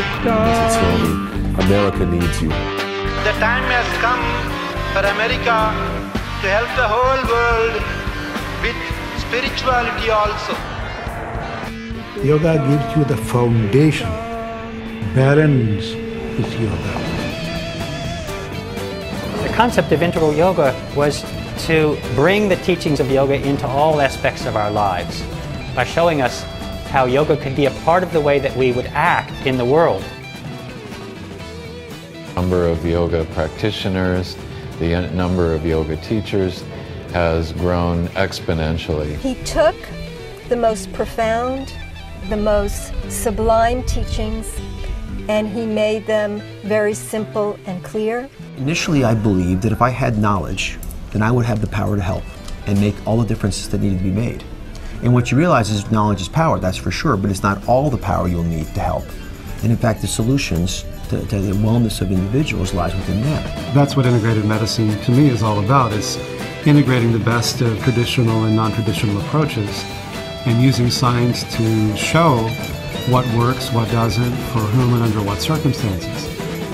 Swami, America needs you. The time has come for America to help the whole world with spirituality also. Yoga gives you the foundation. Balance is yoga. The concept of integral yoga was to bring the teachings of yoga into all aspects of our lives by showing us how yoga could be a part of the way that we would act in the world. The number of yoga practitioners, the number of yoga teachers has grown exponentially. He took the most profound, the most sublime teachings, and he made them very simple and clear. Initially, I believed that if I had knowledge, then I would have the power to help and make all the differences that needed to be made. And what you realize is knowledge is power, that's for sure, but it's not all the power you'll need to help. And in fact, the solutions to the wellness of individuals lies within them. That's what integrative medicine, to me, is all about, is integrating the best of traditional and non-traditional approaches and using science to show what works, what doesn't, for whom and under what circumstances.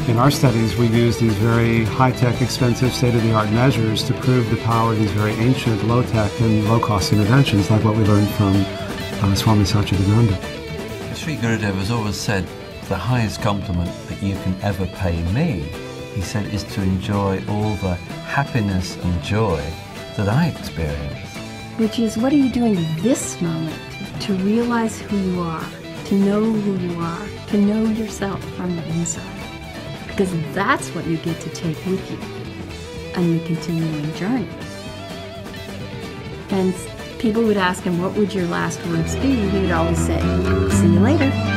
In our studies, we use these very high-tech, expensive, state-of-the-art measures to prove the power of these very ancient, low-tech and low-cost interventions, like what we learned from Swami Satchidananda. Sri Gurudev has always said, the highest compliment that you can ever pay me, he said, is to enjoy all the happiness and joy that I experience. Which is, what are you doing this moment to realize who you are, to know who you are, to know yourself from the inside? Because that's what you get to take with you on your continuing journey. And people would ask him, what would your last words be? He would always say, see you later.